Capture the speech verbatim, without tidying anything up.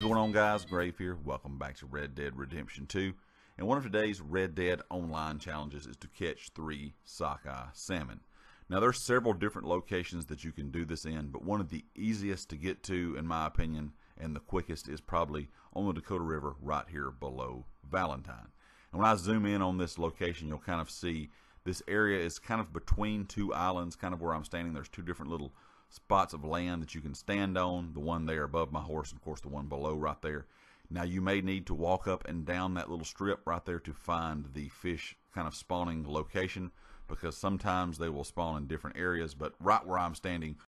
What's going on, guys? Grave here. Welcome back to Red Dead Redemption two. And one of today's Red Dead Online challenges is to catch three sockeye salmon. Now, there's several different locations that you can do this in, but one of the easiest to get to, in my opinion, and the quickest is probably on the Dakota River right here below Valentine. And when I zoom in on this location, you'll kind of see this area is kind of between two islands, kind of where I'm standing. There's two different little spots of land that you can stand on, the one there above my horse, and of course the one below right there. Now, you may need to walk up and down that little strip right there to find the fish kind of spawning location, because sometimes they will spawn in different areas, but right where I'm standing